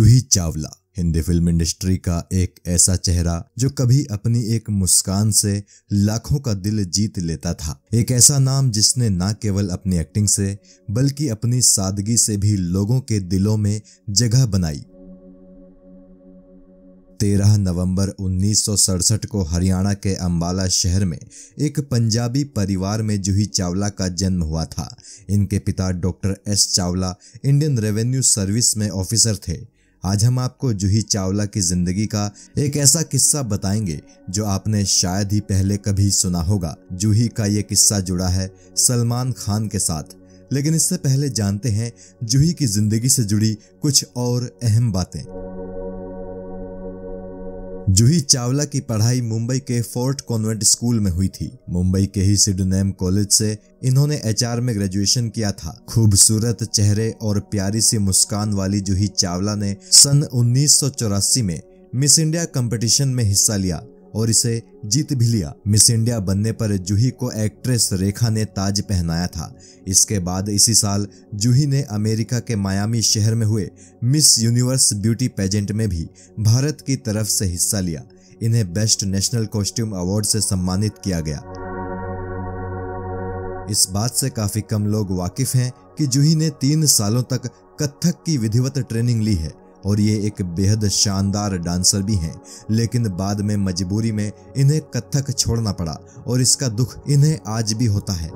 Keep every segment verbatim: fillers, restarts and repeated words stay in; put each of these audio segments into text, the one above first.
जुही Chawla Hindi film industry का एक ऐसा चेहरा जो कभी अपनी एक मुस्कान से लाखों का दिल जीत लेता था। एक ऐसा नाम जिसने न केवल अपनी एक्टिंग से बल्कि अपनी सादगी से भी लोगों के दिलों में जगह बनाई। तेरह नवंबर उन्नीस सौ सड़सठ को हरियाणा के अंबाला शहर में एक पंजाबी परिवार में जूही चावला का जन्म हुआ था। इनके पिता doctor S Chawla Indian revenue service में ऑफिसर थे। आज हम आपको जूही चावला की जिंदगी का एक ऐसा किस्सा बताएंगे जो आपने शायद ही पहले कभी सुना होगा। जूही का ये किस्सा जुड़ा है सलमान खान के साथ, लेकिन इससे पहले जानते हैं जूही की जिंदगी से जुड़ी कुछ और अहम बातें। जूही चावला की पढ़ाई मुंबई के फोर्ट कॉन्वेंट स्कूल में हुई थी। मुंबई के ही सिडनेम कॉलेज से इन्होंने एच आर में ग्रेजुएशन किया था। खूबसूरत चेहरे और प्यारी सी मुस्कान वाली जूही चावला ने सन उन्नीस सौ चौरासी में मिस इंडिया कंपटीशन में हिस्सा लिया और इसे जीत भी लिया। मिस इंडिया बनने पर जूही को एक्ट्रेस रेखा ने ताज पहनाया था। इसके बाद इसी साल जूही ने अमेरिका के मायामी शहर में हुए मिस यूनिवर्स ब्यूटी पेजेंट में भी भारत की तरफ से हिस्सा लिया। इन्हें बेस्ट नेशनल कॉस्ट्यूम अवार्ड से सम्मानित किया गया। इस बात से काफी कम लोग वाकिफ हैं कि जूही ने तीन सालों तक कथक की विधिवत ट्रेनिंग ली है और ये एक बेहद शानदार डांसर भी हैं, लेकिन बाद में मजबूरी में इन्हें कथक छोड़ना पड़ा और इसका दुख इन्हें आज भी होता है।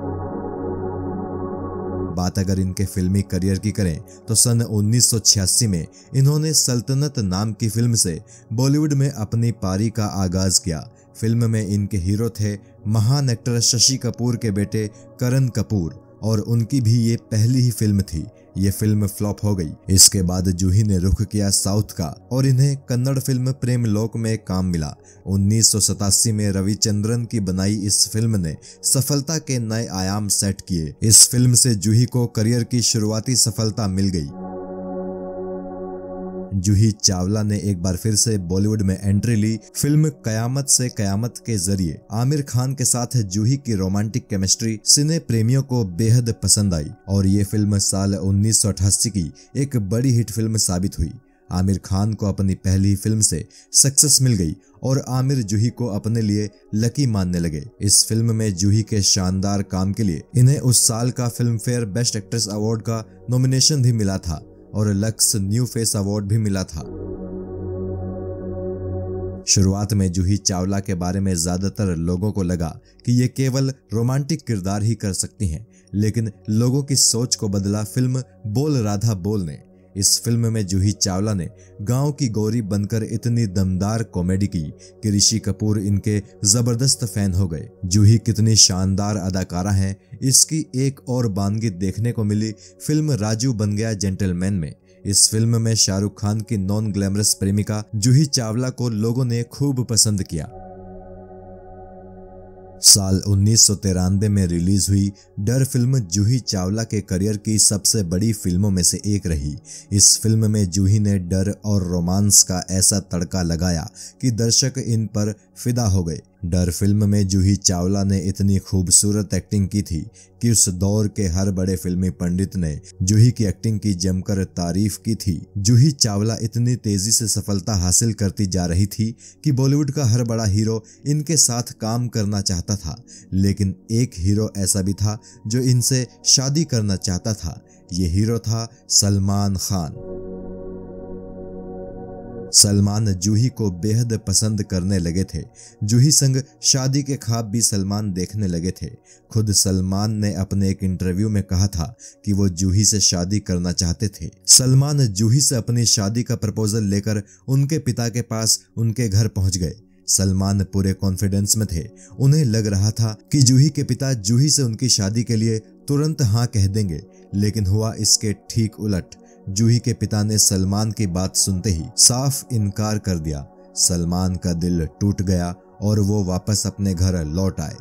बात अगर इनके फिल्मी करियर की करें तो सन उन्नीस सौ छियासी में इन्होंने सल्तनत नाम की फिल्म से बॉलीवुड में अपनी पारी का आगाज किया। फिल्म में इनके हीरो थे महान एक्टर शशि कपूर के बेटे करण कपूर और उनकी भी ये पहली ही फिल्म थी। ये फिल्म फ्लॉप हो गई। इसके बाद जूही ने रुख किया साउथ का और इन्हें कन्नड़ फिल्म प्रेमलोक में काम मिला। उन्नीस सौ सतासी में रविचंद्रन की बनाई इस फिल्म ने सफलता के नए आयाम सेट किए। इस फिल्म से जूही को करियर की शुरुआती सफलता मिल गई। जूही चावला ने एक बार फिर से बॉलीवुड में एंट्री ली। फिल्म कयामत से कयामत के जरिए आमिर खान के साथ जूही की रोमांटिक केमिस्ट्री सिने प्रेमियों को बेहद पसंद आई और ये फिल्म साल उन्नीस सौ अठासी की एक बड़ी हिट फिल्म साबित हुई। आमिर खान को अपनी पहली फिल्म से सक्सेस मिल गई और आमिर जूही को अपने लिए लकी मानने लगे। इस फिल्म में जूही के शानदार काम के लिए इन्हें उस साल का फिल्मफेयर बेस्ट एक्ट्रेस अवार्ड का नॉमिनेशन भी मिला था और लक्स न्यू फेस अवार्ड भी मिला था। शुरुआत में जूही चावला के बारे में ज्यादातर लोगों को लगा कि ये केवल रोमांटिक किरदार ही कर सकती हैं, लेकिन लोगों की सोच को बदला फिल्म बोल राधा बोल ने। इस फिल्म में जूही चावला ने गांव की गौरी बनकर इतनी दमदार कॉमेडी की कि ऋषि कपूर इनके जबरदस्त फैन हो गए। जूही कितनी शानदार अदाकारा हैं इसकी एक और बानगी देखने को मिली फिल्म राजू बन गया जेंटलमैन में। इस फिल्म में शाहरुख खान की नॉन ग्लैमरस प्रेमिका जूही चावला को लोगों ने खूब पसंद किया। साल उन्नीस सौ तिरानवे में रिलीज हुई डर फिल्म जूही चावला के करियर की सबसे बड़ी फिल्मों में से एक रही। इस फिल्म में जूही ने डर और रोमांस का ऐसा तड़का लगाया कि दर्शक इन पर फिदा हो गए। डर फिल्म में जूही चावला ने इतनी खूबसूरत एक्टिंग की थी कि उस दौर के हर बड़े फिल्मी पंडित ने जूही की एक्टिंग की जमकर तारीफ की थी। जूही चावला इतनी तेजी से सफलता हासिल करती जा रही थी कि बॉलीवुड का हर बड़ा हीरो इनके साथ काम करना चाहता था, लेकिन एक हीरो ऐसा भी था जो इनसे शादी करना चाहता था। ये हीरो था सलमान खान। सलमान जूही को बेहद पसंद करने लगे थे। जूही संग शादी के ख्वाब भी सलमान देखने लगे थे। खुद सलमान ने अपने एक इंटरव्यू में कहा था कि वो जूही से शादी करना चाहते थे। सलमान जूही से अपनी शादी का प्रपोजल लेकर उनके पिता के पास उनके घर पहुंच गए। सलमान पूरे कॉन्फिडेंस में थे। उन्हें लग रहा था कि जूही के पिता जूही से उनकी शादी के लिए तुरंत हाँ कह देंगे, लेकिन हुआ इसके ठीक उलट। जूही के पिता ने सलमान की बात सुनते ही साफ इनकार कर दिया। सलमान का दिल टूट गया और वो वापस अपने घर लौट आए।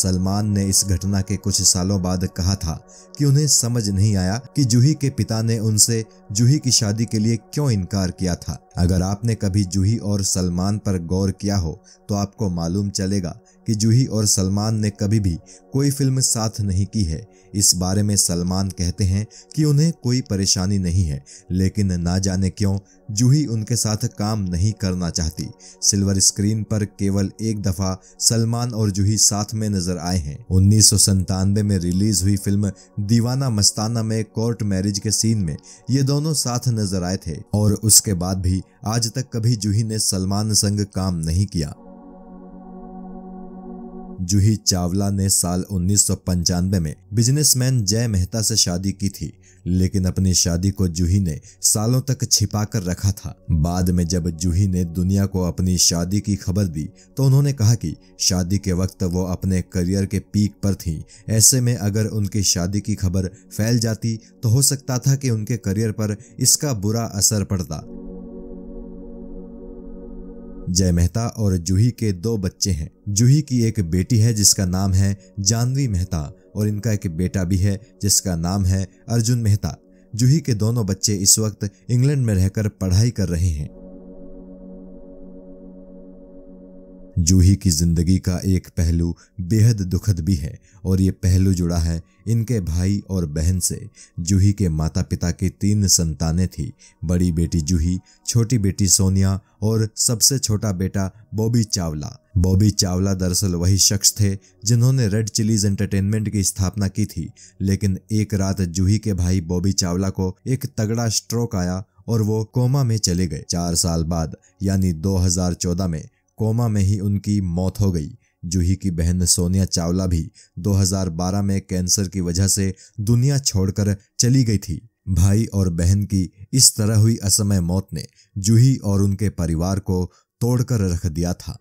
सलमान ने इस घटना के कुछ सालों बाद कहा था कि उन्हें समझ नहीं आया कि जूही के पिता ने उनसे जूही की शादी के लिए क्यों इनकार किया था। अगर आपने कभी जूही और सलमान पर गौर किया हो तो आपको मालूम चलेगा कि जूही और सलमान ने कभी भी कोई फिल्म साथ नहीं की है। इस बारे में सलमान कहते हैं कि उन्हें कोई परेशानी नहीं है, लेकिन ना जाने क्यों जूही उनके साथ काम नहीं करना चाहती। सिल्वर स्क्रीन पर केवल एक दफा सलमान और जूही साथ में नजर आए हैं। उन्नीस सौ संतानवे में रिलीज हुई फिल्म दीवाना मस्ताना में कोर्ट मैरिज के सीन में ये दोनों साथ नजर आए थे और उसके बाद भी आज तक कभी जूही ने सलमान संग काम नहीं किया। जूही चावला ने साल उन्नीस सौ पंचानवे में बिजनेसमैन जय मेहता से शादी की थी, लेकिन अपनी शादी को जूही ने सालों तक छिपा कर रखा था। बाद में जब जूही ने दुनिया को अपनी शादी की खबर दी तो उन्होंने कहा कि शादी के वक्त वो अपने करियर के पीक पर थीं। ऐसे में अगर उनकी शादी की खबर फैल जाती तो हो सकता था कि उनके करियर पर इसका बुरा असर पड़ता। जय मेहता और जूही के दो बच्चे हैं। जूही की एक बेटी है जिसका नाम है जाह्नवी मेहता और इनका एक बेटा भी है जिसका नाम है अर्जुन मेहता। जूही के दोनों बच्चे इस वक्त इंग्लैंड में रहकर पढ़ाई कर रहे हैं। जूही की जिंदगी का एक पहलू बेहद दुखद भी है और ये पहलू जुड़ा है इनके भाई और बहन से। जूही के माता पिता की तीन संतानें थीं, बड़ी बेटी जूही, छोटी बेटी सोनिया और सबसे छोटा बेटा बॉबी चावला। बॉबी चावला दरअसल वही शख्स थे जिन्होंने रेड चिलीज एंटरटेनमेंट की स्थापना की थी, लेकिन एक रात जूही के भाई बॉबी चावला को एक तगड़ा स्ट्रोक आया और वो कोमा में चले गए। चार साल बाद यानी दो हज़ार चौदह में कोमा में ही उनकी मौत हो गई। जूही की बहन सोनिया चावला भी दो हज़ार बारह में कैंसर की वजह से दुनिया छोड़कर चली गई थी। भाई और बहन की इस तरह हुई असमय मौत ने जूही और उनके परिवार को तोड़कर रख दिया था।